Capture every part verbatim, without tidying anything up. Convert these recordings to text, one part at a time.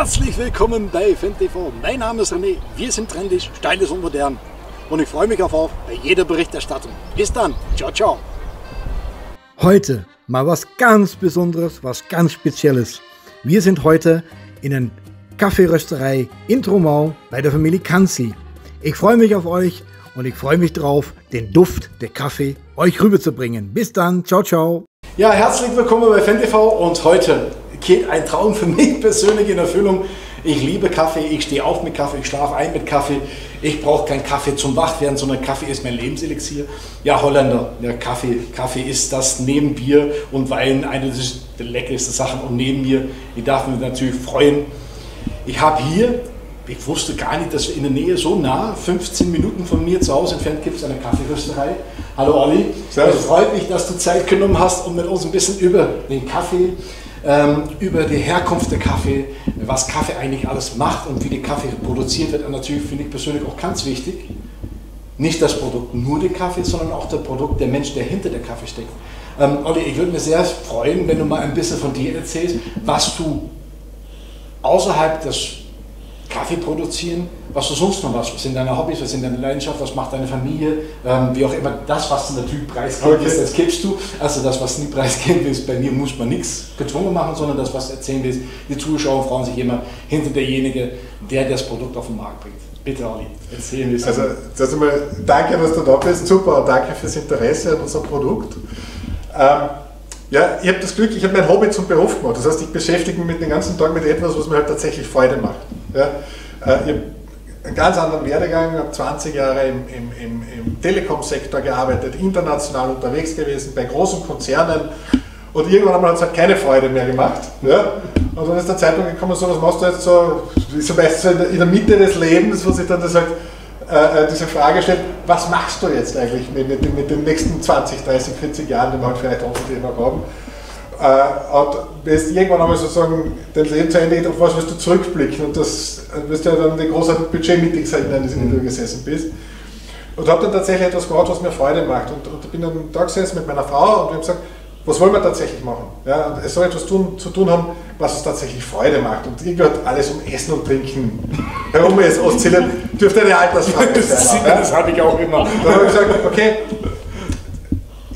Herzlich willkommen bei FanTV. Mein Name ist René, wir sind Trendisch, steiles und modern. Und ich freue mich auf auf bei jeder Berichterstattung. Bis dann, ciao, ciao. Heute mal was ganz Besonderes, was ganz Spezielles. Wir sind heute in einer Kaffeerösterei in Trumau bei der Familie Kanzi. Ich freue mich auf euch und ich freue mich drauf, den Duft der Kaffee euch rüberzubringen. Bis dann, ciao, ciao. Ja, herzlich willkommen bei FanTV und heute geht ein Traum für mich persönlich in Erfüllung. Ich liebe Kaffee, ich stehe auf mit Kaffee, ich schlafe ein mit Kaffee. Ich brauche keinen Kaffee zum Wachwerden, sondern Kaffee ist mein Lebenselixier. Ja, Holländer, ja, Kaffee, Kaffee ist das neben Bier und Wein eine der leckersten Sachen. Und neben mir, ich darf mich natürlich freuen. Ich habe hier, ich wusste gar nicht, dass in der Nähe so nah, fünfzehn Minuten von mir zu Hause entfernt, gibt es eine Kaffeerösterei. Hallo Olli, es freut mich, dass du Zeit genommen hast, um mit uns ein bisschen über den Kaffee, über die Herkunft der Kaffee, was Kaffee eigentlich alles macht und wie der Kaffee produziert wird. Und natürlich finde ich persönlich auch ganz wichtig, nicht das Produkt nur der Kaffee, sondern auch das Produkt, der Mensch, der hinter der Kaffee steckt. Ähm, Olli, ich würde mich sehr freuen, wenn du mal ein bisschen von dir erzählst, was du außerhalb des Kaffee produzieren, was du sonst noch was, was sind deine Hobbys, was sind deine Leidenschaft, was macht deine Familie, ähm, wie auch immer, das, was du natürlich preisgeben willst, das gibst du. Also das, was du nicht preisgeben willst, bei mir muss man nichts gezwungen machen, sondern das, was du erzählen willst, die Zuschauer freuen sich immer hinter derjenige, der das Produkt auf den Markt bringt. Bitte Olli, erzählen wir also, das einmal, danke, dass du da bist, super, danke fürs Interesse an unserem Produkt. Ähm, ja, ich habe das Glück, ich habe mein Hobby zum Beruf gemacht, das heißt, ich beschäftige mich den ganzen Tag mit etwas, was mir halt tatsächlich Freude macht. Ja, ich habe einen ganz anderen Werdegang, habe zwanzig Jahre im, im, im, im Telekom-Sektor gearbeitet, international unterwegs gewesen, bei großen Konzernen und irgendwann einmal hat es halt keine Freude mehr gemacht. Ja. Und dann ist der Zeitpunkt gekommen, so was machst du jetzt so, so meist so in der Mitte des Lebens, wo sich dann das halt, äh, diese Frage stellt, was machst du jetzt eigentlich mit, mit, mit den nächsten zwanzig, dreißig, vierzig Jahren, die wir halt vielleicht auch noch haben. Und wirst irgendwann einmal sozusagen dein Leben zu Ende geht, auf was wirst du zurückblicken und das wirst du ja dann die großen Budget-Meetings halten, in denen du gesessen bist. Und habe dann tatsächlich etwas gemacht, was mir Freude macht. Und, und bin dann da gesessen mit meiner Frau und wir haben gesagt, was wollen wir tatsächlich machen? Ja, und es soll etwas tun, zu tun haben, was uns tatsächlich Freude macht. Und irgendwie hat alles um Essen und Trinken herum ist, oszilliert, dürfte eine Altersfrage sein. Das habe ich auch immer. Dann habe ich gesagt, okay.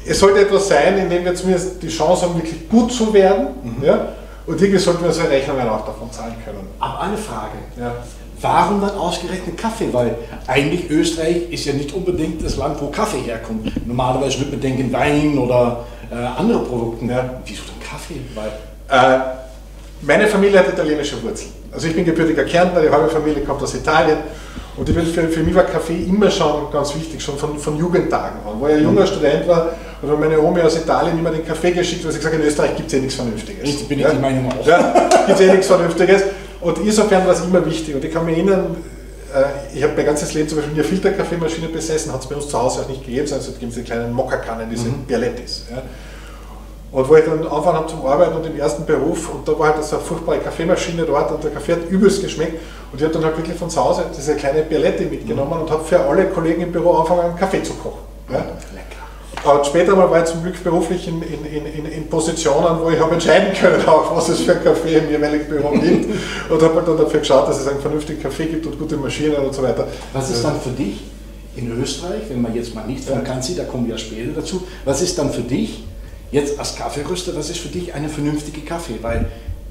Es sollte etwas sein, in dem wir zumindest die Chance haben, wirklich gut zu werden. Mhm. Ja? Und irgendwie sollten wir unsere Rechnungen auch davon zahlen können. Aber eine Frage. Ja. Warum dann ausgerechnet Kaffee? Weil eigentlich Österreich ist ja nicht unbedingt das Land, wo Kaffee herkommt. Normalerweise würde man denken Wein oder äh, andere Produkte. Ja. Wieso denn Kaffee? Weil, äh, meine Familie hat italienische Wurzeln. Also ich bin gebürtiger Kärntner, die halbe Familie kommt aus Italien. Und ich bin, für, für mich war Kaffee immer schon ganz wichtig, schon von, von Jugendtagen an. Wo ich ein junger mhm. Student war, hat meine Omi aus Italien immer den Kaffee geschickt, weil sie gesagt hat, in Österreich gibt es eh nichts Vernünftiges. Ich bin ja die Meinung auch. Ja, gibt es eh nichts Vernünftiges. Und insofern war es immer wichtig. Und ich kann mich erinnern, ich habe mein ganzes Leben zum Beispiel eine Filterkaffeemaschine besessen, hat es bei uns zu Hause auch nicht gegeben, sondern es gibt diese kleinen Mokka-Kannen, diese mhm. Bialettis. Ja. Und wo ich dann angefangen habe zum Arbeiten und im ersten Beruf und da war halt so eine furchtbare Kaffeemaschine dort und der Kaffee hat übelst geschmeckt und ich habe dann halt wirklich von zu Hause diese kleine Bialetti mitgenommen und habe für alle Kollegen im Büro angefangen, einen Kaffee zu kochen. Ja. Lecker. Und später mal war ich zum Glück beruflich in, in, in, in Positionen, wo ich habe entscheiden können, auch was es für einen Kaffee im jeweiligen Büro gibt und habe halt dann dafür geschaut, dass es einen vernünftigen Kaffee gibt und gute Maschinen und so weiter. Was ist dann für dich in Österreich, wenn man jetzt mal nicht von Kanzi, da kommen wir ja später dazu, was ist dann für dich jetzt als Kaffeeröster, was ist für dich eine vernünftige Kaffee? Weil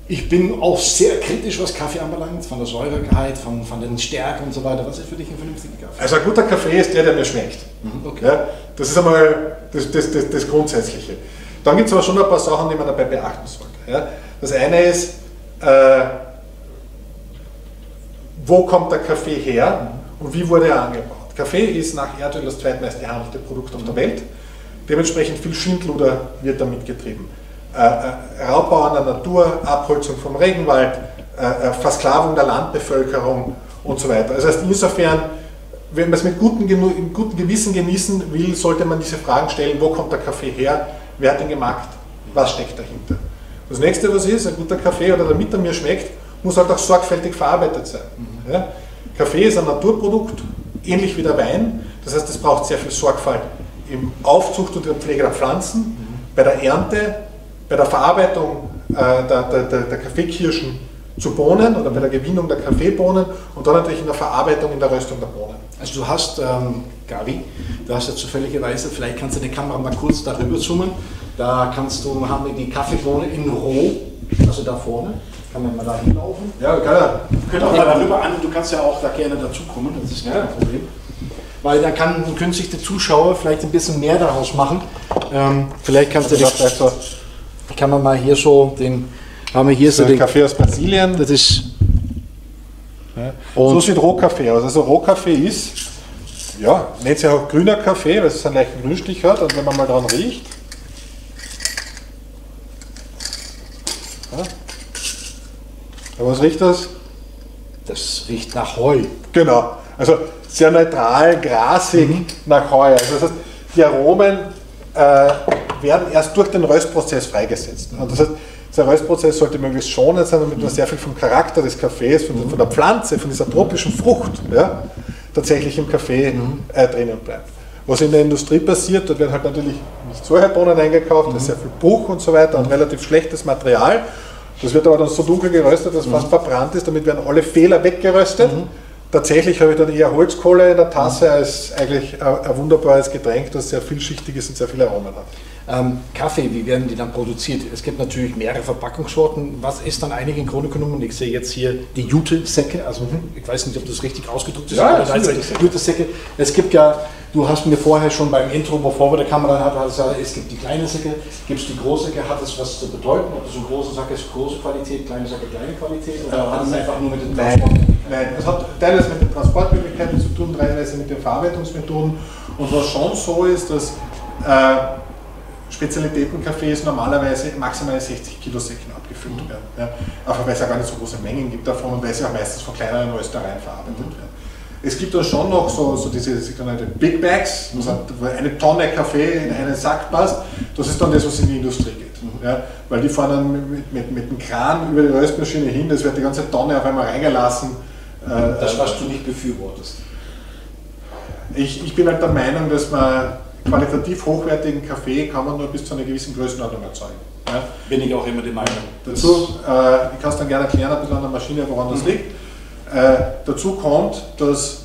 ich bin auch sehr kritisch, was Kaffee anbelangt, von der Säuregehalt, von, von den Stärken und so weiter. Was ist für dich ein vernünftiger Kaffee? Also ein guter Kaffee ist der, der mir schmeckt. Mhm, okay. Ja, das ist einmal das, das, das, das Grundsätzliche. Dann gibt es aber schon ein paar Sachen, die man dabei beachten sollte. Ja, das eine ist, äh, wo kommt der Kaffee her und wie wurde er angebaut? Kaffee ist nach Erdöl das zweitmeist gehandelte Produkt auf der Welt. Dementsprechend viel Schindluder wird damit getrieben. Äh, äh, Raubbau an der Natur, Abholzung vom Regenwald, äh, Versklavung der Landbevölkerung und so weiter. Das heißt, insofern, wenn man es mit gutem, mit gutem Gewissen genießen will, sollte man diese Fragen stellen, wo kommt der Kaffee her, wer hat ihn gemacht, was steckt dahinter. Das nächste, was ist, ein guter Kaffee oder damit er mir schmeckt, muss halt auch sorgfältig verarbeitet sein. Ja? Kaffee ist ein Naturprodukt, ähnlich wie der Wein, das heißt, es braucht sehr viel Sorgfalt im Aufzucht und der Pflege der Pflanzen, mhm. bei der Ernte, bei der Verarbeitung äh, der, der, der Kaffeekirschen zu Bohnen oder bei der Gewinnung der Kaffeebohnen und dann natürlich in der Verarbeitung, in der Röstung der Bohnen. Also du hast, ähm, Gabi, du hast ja zufälligerweise, vielleicht kannst du die Kamera mal kurz darüber zoomen, da kannst du, haben wir die Kaffeebohne in roh, also da vorne, kann man mal da hinlaufen. Ja, kann ja. Könnt auch mal darüber an, du kannst ja auch da gerne dazukommen, das ist kein Problem. Weil dann kann künftig der Zuschauer vielleicht ein bisschen mehr daraus machen. Ähm, vielleicht kannst du das vielleicht so, kann man mal hier so den, haben wir hier so den Kaffee aus Brasilien. Das ist ja. So sieht Rohkaffee aus. Also Rohkaffee ist, ja, nennt sich auch grüner Kaffee, weil es einen leichten Grünstich hat und wenn man mal dran riecht. Ja. Aber was riecht das? Das riecht nach Heu. Genau. Also sehr neutral, grasig, mhm, nach Heu. Also das heißt, die Aromen äh, werden erst durch den Röstprozess freigesetzt. Und das heißt, der Röstprozess sollte möglichst schonend sein, damit man sehr viel vom Charakter des Kaffees, von, von der Pflanze, von dieser tropischen Frucht, ja, tatsächlich im Kaffee mhm. äh, drinnen bleibt. Was in der Industrie passiert, dort werden halt natürlich nicht solche Bohnen eingekauft, mhm. da ist sehr viel Bruch und so weiter und relativ schlechtes Material. Das wird aber dann so dunkel geröstet, dass es mhm. fast verbrannt ist, damit werden alle Fehler weggeröstet. Mhm. Tatsächlich habe ich dann eher Holzkohle in der Tasse als eigentlich ein wunderbares Getränk, das sehr vielschichtig ist und sehr viele Aromen hat. Ähm, Kaffee, wie werden die dann produziert? Es gibt natürlich mehrere Verpackungssorten. Was ist dann eigentlich im Grunde genommen? Ich sehe jetzt hier die Jute-Säcke, also ich weiß nicht, ob das richtig ausgedrückt ist. Ja, das ist die Jute-Säcke. Es gibt ja, du hast mir vorher schon beim Intro, bevor wir der Kamera hatten, gesagt, es gibt die kleine Säcke, gibt es die große Säcke, hat es was zu bedeuten? Ob es eine große Säcke ist, große Qualität, kleine Säcke, kleine Qualität? Oder ja, hat es einfach nur mit dem Transport? Nein, es hat teilweise mit den Transportmöglichkeiten zu tun, teilweise mit den Verarbeitungsmethoden. Und was schon so ist, dass äh, Spezialitätenkaffees normalerweise maximal sechzig Kilo Säcken abgefüllt mhm. werden. Ja. Einfach weil es ja gar nicht so große Mengen gibt davon und weil sie auch meistens von kleineren Röstereien verarbeitet mhm. werden. Es gibt dann schon noch so, so diese sogenannte Big Bags, mhm. wo eine Tonne Kaffee in einen Sack passt. Das ist dann das, was in die Industrie geht. Mhm. Ja. Weil die fahren dann mit, mit, mit dem Kran über die Röstmaschine hin, das wird die ganze Tonne auf einmal reingelassen. Das, was du nicht befürwortest. Ich, ich bin halt der Meinung, dass man qualitativ hochwertigen Kaffee kann man nur bis zu einer gewissen Größenordnung erzeugen. Ja. Bin ich auch immer der Meinung. Dazu, äh, ich kann es dann gerne erklären, ein bisschen an der Maschine, woran das mhm. liegt. Äh, dazu kommt, dass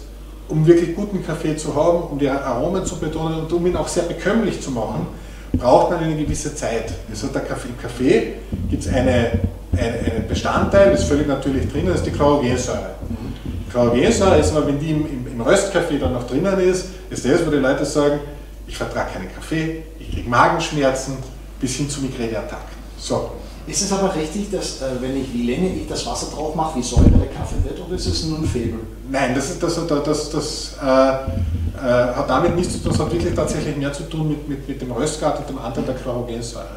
um wirklich guten Kaffee zu haben, um die Aromen zu betonen und um ihn auch sehr bekömmlich zu machen, braucht man eine gewisse Zeit. Also der Kaffee, im Kaffee gibt es eine, eine, einen Bestandteil, ist völlig natürlich drin, das ist die Chlorogensäure. Mhm. Chlorogensäure ist immer, wenn die im, im, im Röstkaffee dann noch drinnen ist, ist das, wo die Leute sagen, ich vertrage keinen Kaffee, ich kriege Magenschmerzen, bis hin zu Migräneattacken. So. Ist es aber richtig, dass äh, wenn ich, wie lange ich das Wasser drauf mache, wie säuber der Kaffee wird, oder ist es nur ein Faible? Nein, das, ist, das, das, das, das äh, äh, hat damit nichts zu tun, das hat wirklich tatsächlich mehr zu tun mit, mit, mit dem Röstgrad und dem Anteil der Chlorogensäure.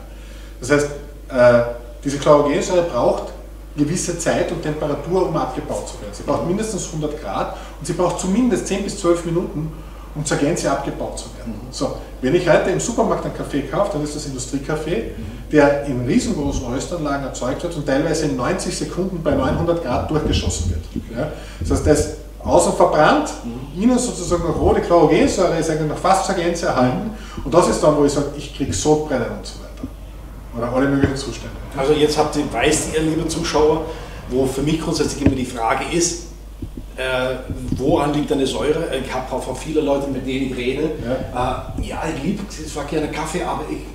Das heißt, äh, diese Chlorogensäure braucht gewisse Zeit und Temperatur, um abgebaut zu werden. Sie braucht mindestens hundert Grad und sie braucht zumindest zehn bis zwölf Minuten, um zur Gänze abgebaut zu werden. Mhm. So, wenn ich heute im Supermarkt einen Kaffee kaufe, dann ist das Industriekaffee, mhm. der in riesengroßen Röstanlagen erzeugt wird und teilweise in neunzig Sekunden bei neunhundert Grad durchgeschossen wird. Ja? Das heißt, der ist außen verbrannt, mhm. innen sozusagen noch rohe Chlorogensäure ist eigentlich noch fast zur Gänze erhalten und das ist dann, wo ich sage, ich kriege Sodbrennen und so weiter. Oder alle möglichen Zustände. Also jetzt habt ihr, weißt ihr, liebe Zuschauer, wo für mich grundsätzlich immer die Frage ist, Äh, woran liegt eine Säure? Ich habe auch von vielen Leuten, mit denen ich rede, ja, äh, ja ich liebe zwar gerne Kaffee, aber ich,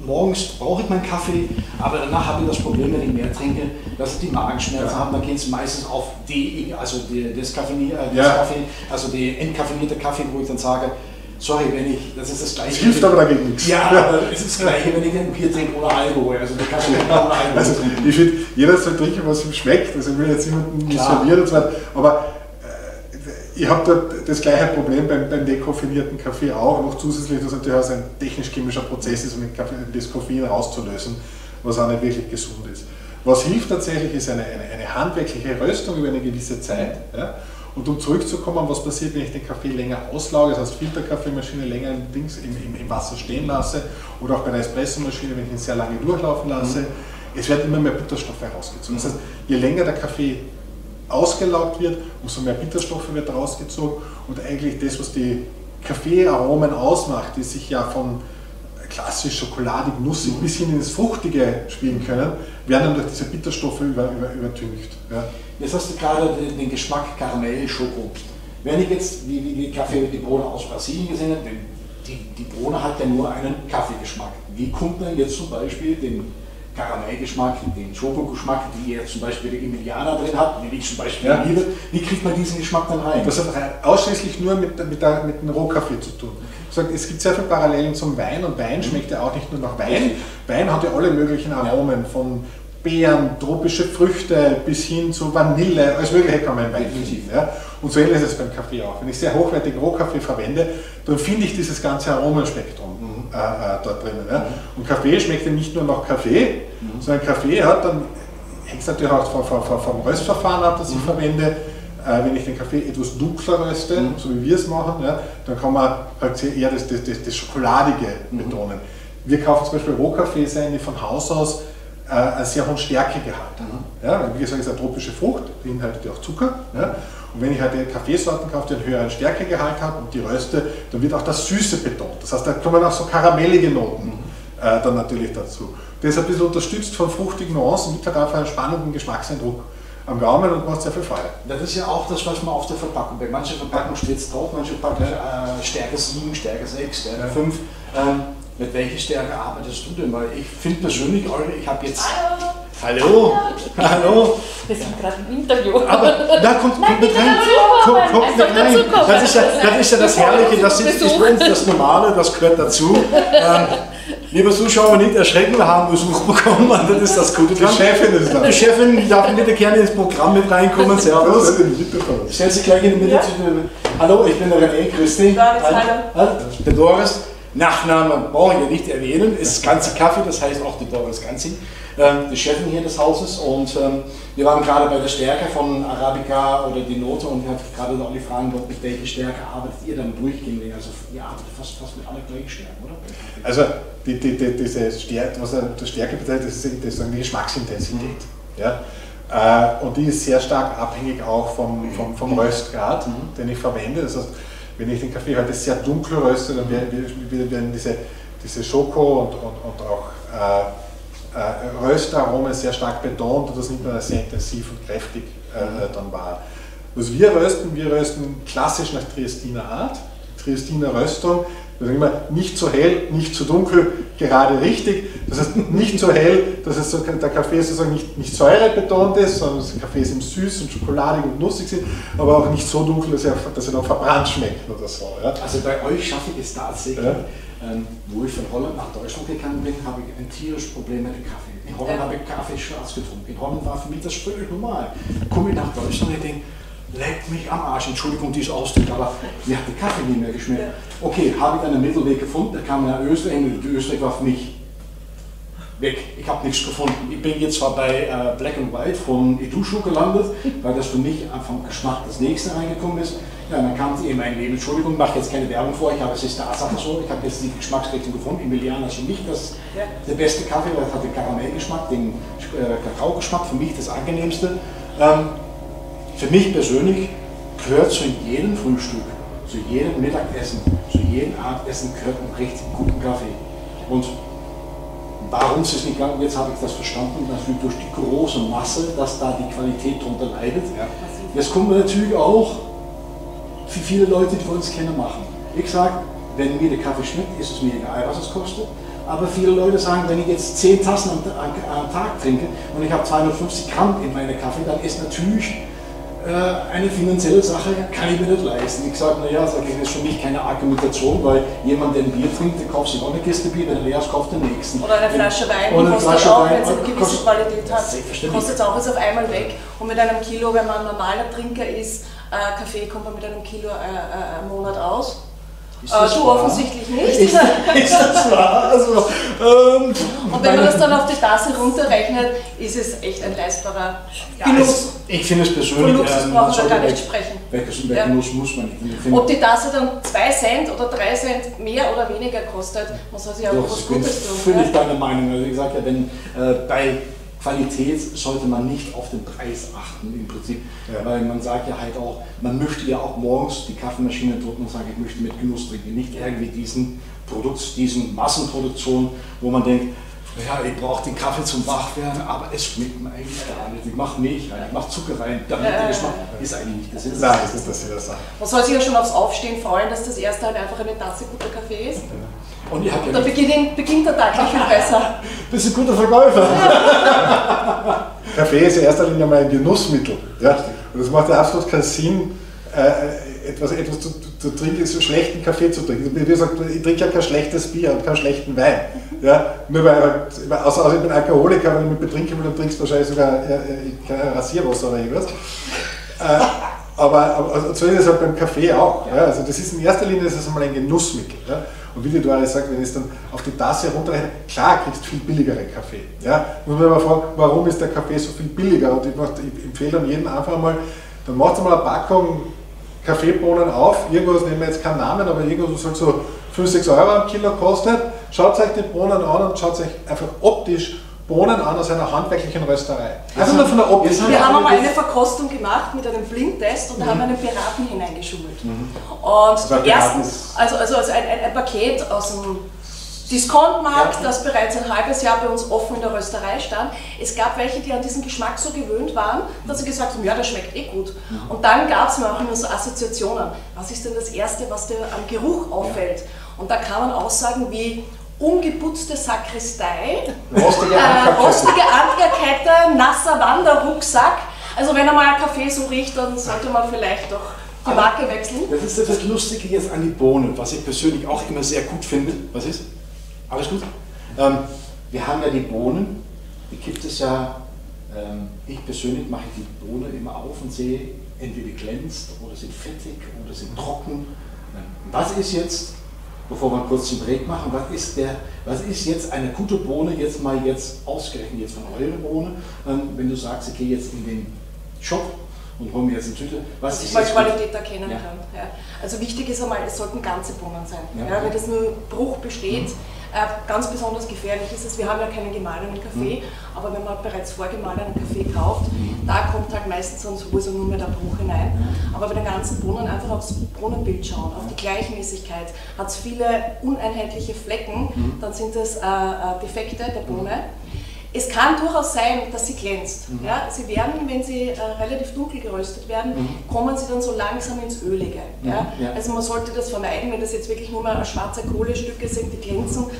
morgens brauche ich meinen Kaffee, aber danach habe ich das Problem, wenn ich mehr trinke, dass ich die Magenschmerzen ja. habe. Dann geht es meistens auf die, also die, das Kaffee, äh, ja. Kaffee, also die entkaffeinierte Kaffee, wo ich dann sage, sorry, wenn ich, das ist das Gleiche. Es hilft aber dagegen nichts. Ja, aber es ist das Gleiche, wenn ich ein Bier trinke ohne Alkohol. Also der Kaffee ohne Alkohol. Also, ich finde, jeder soll trinken, was ihm schmeckt. Also ich will jetzt niemanden servieren und so weiter. Aber ich habe das gleiche Problem beim, beim dekoffinierten Kaffee auch, noch zusätzlich, dass natürlich auch ein technisch-chemischer Prozess ist, um das Koffein rauszulösen, was auch nicht wirklich gesund ist. Was hilft tatsächlich, ist eine, eine, eine handwerkliche Röstung über eine gewisse Zeit. Ja? Und um zurückzukommen, was passiert, wenn ich den Kaffee länger auslauge, das heißt Filterkaffeemaschine länger im, Dings, im, im, im Wasser stehen lasse oder auch bei der Espressomaschine, wenn ich ihn sehr lange durchlaufen lasse, mhm. es werden immer mehr Bitterstoffe herausgezogen. Das heißt, je länger der Kaffee ausgelaugt wird, umso mehr Bitterstoffe wird rausgezogen und eigentlich das, was die Kaffeearomen ausmacht, die sich ja von klassisch schokoladig, nussig, mhm. bis hin in das Fruchtige spielen können, werden dann durch diese Bitterstoffe über, über, übertüncht. Ja. Jetzt hast du gerade den Geschmack Karamell, Schoko. Wenn ich jetzt wie, wie, wie Kaffee mit die Bohne aus Brasilien gesehen habe, die, die Bohne hat ja nur einen Kaffeegeschmack. Wie kommt man jetzt zum Beispiel den Karamellgeschmack, den Schokogeschmack, die jetzt zum Beispiel die Emiliana drin hat, die ich zum Beispiel ja. liebe, wie kriegt man diesen Geschmack dann rein? Das hat ausschließlich nur mit, mit, der, mit dem Rohkaffee zu tun. Es gibt sehr viele Parallelen zum Wein und Wein schmeckt ja auch nicht nur nach Wein. Wein hat ja alle möglichen Aromen, von Beeren, tropische Früchte bis hin zu Vanille, alles Mögliche kann man im Wein finden. Ja? Und so ähnlich ist es beim Kaffee auch. Wenn ich sehr hochwertigen Rohkaffee verwende, dann finde ich dieses ganze Aromenspektrum mhm. äh, äh, dort drinnen. Ja? Mhm. Und Kaffee schmeckt ja nicht nur nach Kaffee, mhm. sondern Kaffee hat dann, hängt es natürlich auch vom, vom, vom Röstverfahren ab, das mhm. ich verwende. Wenn ich den Kaffee etwas dunkler röste, mhm. so wie wir es machen, ja, dann kann man halt eher das, das, das, das Schokoladige mhm. betonen. Wir kaufen zum Beispiel Rohkaffees ein, die von Haus aus äh, einen sehr hohen Stärkegehalt haben. Mhm. Ja, wie gesagt, es ist eine tropische Frucht, beinhaltet ja auch Zucker. Ja. Und wenn ich halt Kaffeesorten kaufe, die einen höheren Stärkegehalt haben und die röste, dann wird auch das Süße betont. Das heißt, da kommen auch so karamellige Noten mhm. äh, dann natürlich dazu. Das ist ein bisschen unterstützt von fruchtigen Nuancen mit halt einfach einen spannenden Geschmackseindruck am Gaumen und macht sehr viel Freude. Das ist ja auch das, was man auf der Verpackung, bei manchen Verpackungen steht es drauf, manche Verpackungen äh, Stärke sieben, Stärke sechs, Stärke fünf. Ähm, mit welcher Stärke arbeitest du denn? Weil ich finde persönlich, ich habe jetzt... Hallo! Hallo! Wir sind gerade im Interview. Aber da kommt Nein, mit rein. Kommt, kommt mit rein. Das ist ja das, ist ja das Herrliche, das ist für uns das Normale, das gehört dazu. Ähm, Liebe Zuschauer, nicht erschrecken, wir haben Besuch bekommen, das ist das Gute. Die Chefin ist da. Die Chefin darf bitte gerne ins Programm mit reinkommen. Servus. Stell dich gleich in die Mitte. Ja? Hallo, ich bin der René, grüß dich. Der Doris, Nachname brauche ich ja nicht erwähnen, ist Kanzi Kaffee, das heißt auch die Doris Kanzi. Die Chefin hier des Hauses und ähm, wir waren gerade bei der Stärke von Arabica oder die Note und wir hatten gerade auch die Fragen, mit welcher Stärke arbeitet ihr dann durchgängig? Also ihr arbeitet fast, fast mit aller gleichen Stärken, oder? Also die, die, die, diese Stärke, was die Stärke bedeutet, das ist das die Geschmacksintensität. Mhm. Ja? Äh, und die ist sehr stark abhängig auch vom, vom, vom mhm. Röstgrad, mhm. den ich verwende. Das heißt, wenn ich den Kaffee heute sehr dunkel röste, dann werden, werden diese, diese Schoko und, und, und auch äh, Äh, Röstaromen sehr stark betont und das nimmt man sehr intensiv und kräftig äh, dann wahr. Was wir rösten, wir rösten klassisch nach Triestiner Art, Triestiner Röstung, also immer nicht zu hell, nicht zu dunkel, gerade richtig, das heißt nicht zu hell, dass es so, der Kaffee sozusagen nicht, nicht säurebetont ist, sondern dass die Kaffees eben süß und schokoladig und nussig sind, aber auch nicht so dunkel, dass er, dass er dann verbrannt schmeckt oder so. Ja. Also bei euch schaffe ich es tatsächlich. Ja. Ähm, wo ich von Holland nach Deutschland gegangen bin, habe ich ein tierisches Problem mit dem Kaffee. In Holland habe ich Kaffee schwarz getrunken. In Holland war für mich das völlig normal. Komme ich nach Deutschland und ich denke, leck mich am Arsch, Entschuldigung, die ist ausdrückt, aber mir hat der Kaffee nicht mehr geschmeckt. Okay, habe ich dann einen Mittelweg gefunden, da kam nach Österreich und Österreich war für mich weg. Ich habe nichts gefunden. Ich bin jetzt zwar bei äh, Black and White von Eduschuk gelandet, weil das für mich vom Geschmack das nächste reingekommen ist. Ja, dann kam es eben ein Leben. Entschuldigung, ich mache jetzt keine Werbung vor, ich habe es ist Tatsache so, ich habe jetzt die Geschmacksrichtung gefunden. Emiliana ist für mich das, ja. der beste Kaffee, weil es hat den Karamellgeschmack, den äh, Kakaogeschmack, für mich das angenehmste. Ähm, für mich persönlich gehört zu jedem Frühstück, zu jedem Mittagessen, zu jedem Abendessen gehört ein richtig guten Kaffee. Und warum ist es nicht gegangen? Jetzt habe ich das verstanden, dass wir durch die große Masse, dass da die Qualität darunter leidet. Ja. Jetzt kommen wir natürlich auch, wie viele Leute, die wir uns kennen, machen. Ich sage, wenn mir der Kaffee schmeckt, ist es mir egal, was es kostet. Aber viele Leute sagen, wenn ich jetzt zehn Tassen am, am, am Tag trinke und ich habe zweihundertfünfzig Gramm in meinem Kaffee, dann ist natürlich äh, eine finanzielle Sache, kann ich mir nicht leisten. Ich sage, naja, das ist für mich keine Argumentation, weil jemand, der ein Bier trinkt, der kauft sich auch eine Kiste Bier, wenn er leer ist, kauft den nächsten. Oder eine Flasche Wein, die kostet auch, wenn es eine gewisse Qualität hat, kostet es auch jetzt auf einmal weg. Und mit einem Kilo, wenn man ein normaler Trinker ist, Äh, Kaffee kommt man mit einem Kilo äh, äh, im Monat aus. Äh, du wahr? Offensichtlich nicht. Ist, ist das wahr? Also, ähm, und wenn man das dann auf die Tasse runterrechnet, ist es echt ein leistbarer ja, Genuss. Ich finde es persönlich. Von Luxus ähm, braucht man gar nicht sprechen. Welches ja. Genuss muss man nicht. Ob die Tasse dann zwei Cent oder drei Cent mehr oder weniger kostet, muss man sich auch was Gutes tun. Ich bin völlig deiner Meinung. Also ich sage ja, wenn äh, bei Qualität sollte man nicht auf den Preis achten im Prinzip, ja. Weil man sagt ja halt auch, man möchte ja auch morgens die Kaffeemaschine drücken und sagen, ich möchte mit Genuss trinken, nicht irgendwie diesen Produkt, diesen Massenproduktion, wo man denkt, ja, ich brauche den Kaffee zum Wachwerden, aber es schmeckt mir eigentlich gar nicht. Ich mache Milch rein, ich mache Zucker rein, damit äh, der Geschmack ist eigentlich nicht das Sinn. Nein, das ist das, das Sinn. Man soll sich ja schon aufs Aufstehen freuen, dass das erste halt einfach eine Tasse guter Kaffee ist. Ja. Und, ja, und dann beginnt, beginnt der Tag gleich viel besser. Bist ein guter Verkäufer. Kaffee ist in erster Linie mal ein Genussmittel. Ja? Und das macht ja absolut keinen Sinn, äh, etwas, etwas zu, zu trinken, so schlechten Kaffee zu trinken. Wie gesagt, ich trinke ja kein schlechtes Bier und keinen schlechten Wein. Ja, nur weil, außer, außer ich bin Alkoholiker, wenn ich mich betrinke, dann trinkst du wahrscheinlich sogar äh, kein Rasierwasser oder irgendwas. Äh, aber also, so ist es halt beim Kaffee auch. Ja? Also das ist in erster Linie das ist einmal ein Genussmittel. Ja? Und wie die Doris sagt, wenn ich es dann auf die Tasse runterrechnet, klar kriegst du viel billigeren Kaffee. Ja? Muss man aber fragen, warum ist der Kaffee so viel billiger? Und ich, mache, ich empfehle dann jedem einfach mal, dann macht mal eine Packung Kaffeebohnen auf, irgendwas, nehmen wir jetzt keinen Namen, aber irgendwas was halt so fünf, sechs Euro am Kilo kostet. Schaut euch die Bohnen an und schaut euch einfach optisch Bohnen an aus einer handwerklichen Rösterei. Also nur von der Optik. Wir haben einmal eine Verkostung gemacht mit einem Blindtest und da mhm. haben wir einen Piraten hineingeschummelt. Mhm. Und erstens, also, also, also ein, ein, ein Paket aus dem Diskontmarkt, ja. Das bereits ein halbes Jahr bei uns offen in der Rösterei stand. Es gab welche, die an diesen Geschmack so gewöhnt waren, dass sie gesagt haben, ja, das schmeckt eh gut. Mhm. Und dann gab es mir auch immer so Assoziationen. Was ist denn das Erste, was dir am Geruch auffällt? Ja. Und da kann man Aussagen wie ungeputzte Sakristei, rostige Ankerkette, äh, nasser Wanderrucksack. Also wenn einmal ein Kaffee so riecht, dann sollte man vielleicht doch die Marke wechseln. Das ist etwas Lustiges jetzt an die Bohnen, was ich persönlich auch immer sehr gut finde. Was ist? Alles gut? Ähm, wir haben ja die Bohnen, die gibt es ja, ähm, ich persönlich mache die Bohnen immer auf und sehe, entweder glänzt oder sind fettig oder sind trocken. Was ist jetzt? Bevor wir einen kurzen Break machen, was ist, der, was ist jetzt eine gute Bohne, jetzt mal jetzt ausgerechnet jetzt von eurer Bohne, wenn du sagst, ich gehe jetzt in den Shop und hol mir jetzt eine Tüte, was dass ich mal Qualität gut? erkennen ja. kann. Ja. Also wichtig ist einmal, es sollten ganze Bohnen sein. Ja. Ja, wenn das nur Bruch besteht, mhm. äh, ganz besonders gefährlich ist es, wir haben ja keinen gemahlenen Kaffee, mhm. aber wenn man bereits vorgemahlenen Kaffee kauft, mhm. da kommt halt meistens dann sowieso nur mehr der Bruch hinein. Mhm. Aber bei den ganzen Bohnen einfach aufs Bohnenbild schauen, auf die Gleichmäßigkeit. Hat es viele uneinheitliche Flecken, mhm. dann sind das äh, Defekte der Bohne. Mhm. Es kann durchaus sein, dass sie glänzt. Mhm. Ja, sie werden, wenn sie äh, relativ dunkel geröstet werden, mhm. kommen sie dann so langsam ins Ölige. Mhm. Ja? Ja. Also man sollte das vermeiden, wenn das jetzt wirklich nur mal schwarze Kohlestücke sind, die glänzen. Äh,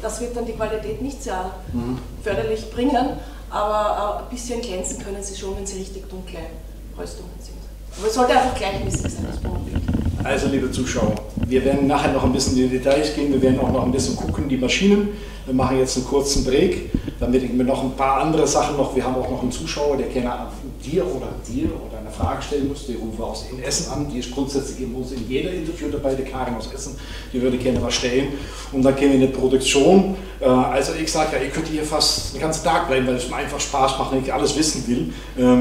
das wird dann die Qualität nicht sehr mhm. förderlich bringen, aber äh, ein bisschen glänzen können sie schon, wenn sie richtig dunkle Röstungen sind. Aber es sollte einfach gleichmäßig sein, das Bohnenbild. Also liebe Zuschauer, wir werden nachher noch ein bisschen in die Details gehen, wir werden auch noch ein bisschen gucken, die Maschinen. Wir machen jetzt einen kurzen Break, damit wir noch ein paar andere Sachen noch, wir haben auch noch einen Zuschauer, der gerne dir oder dir oder eine Frage stellen muss, die rufen wir aus in Essen an, die ist grundsätzlich in jeder Interview dabei, die Karin aus Essen, die würde gerne was stellen und dann gehen wir in die Produktion. Also ich sage ja, ihr könnt hier fast den ganzen Tag bleiben, weil es mir einfach Spaß macht und ich alles wissen will,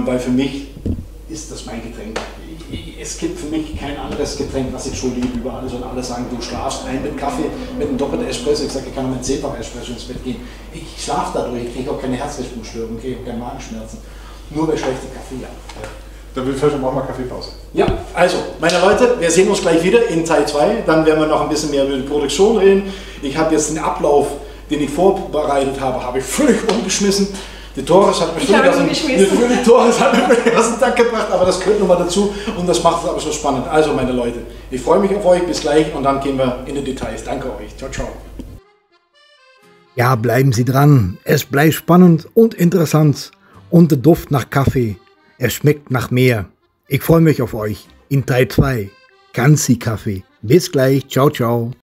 weil für mich ist das mein Getränk. Es gibt für mich kein anderes Getränk, was ich schon liebe über alles und alle sagen, du schlafst ein mit Kaffee, mit einem doppelten Espresso. Ich sage, ich kann mit einem zehnfachen Espresso ins Bett gehen. Ich schlafe dadurch, ich kriege auch keine Herzrichtungsstörung, kriege auch keine Magenschmerzen. Nur bei schlechtem Kaffee, ja. Dann würde ich sagen, machen wir Kaffeepause. Ja, also, meine Leute, wir sehen uns gleich wieder in Teil zwei. Dann werden wir noch ein bisschen mehr über die Produktion reden. Ich habe jetzt den Ablauf, den ich vorbereitet habe, habe ich völlig umgeschmissen. Die Doris hat mich völlig aus dem Tag gebracht, aber das gehört nochmal dazu und das macht es aber so spannend. Also meine Leute, ich freue mich auf euch, bis gleich und dann gehen wir in die Details. Danke euch, ciao, ciao. Ja, bleiben Sie dran, es bleibt spannend und interessant und der Duft nach Kaffee, er schmeckt nach mehr. Ich freue mich auf euch in Teil zwei, Kanzi Kaffee. Bis gleich, ciao, ciao.